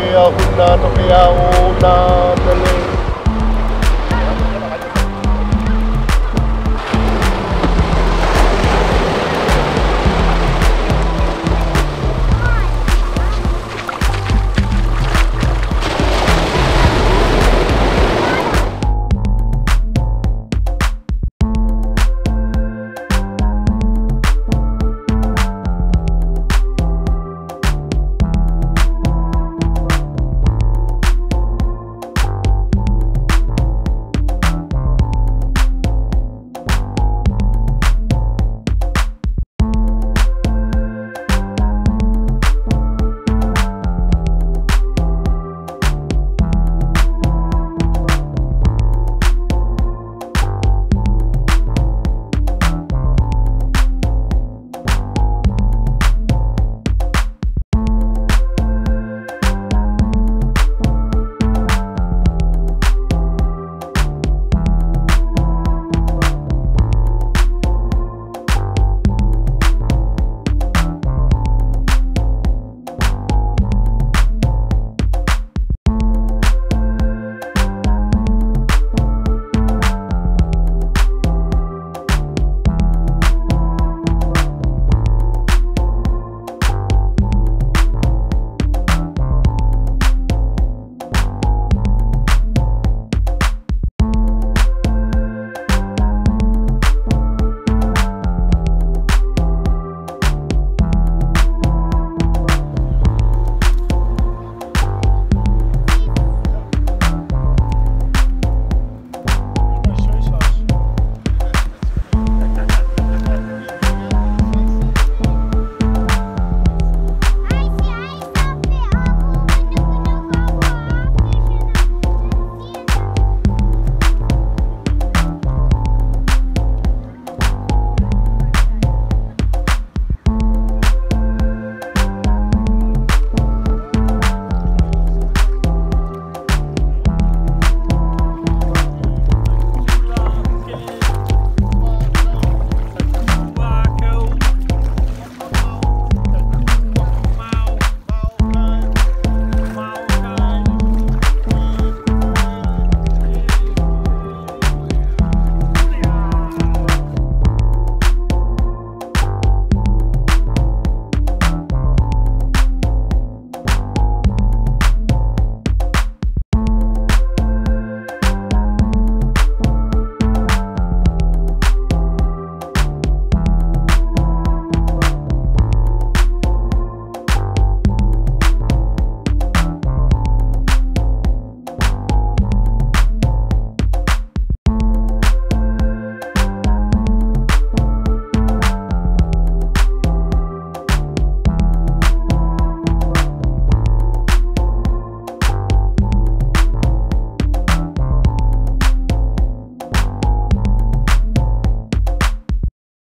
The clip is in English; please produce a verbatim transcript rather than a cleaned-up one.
Pia Huna, Topia Huna,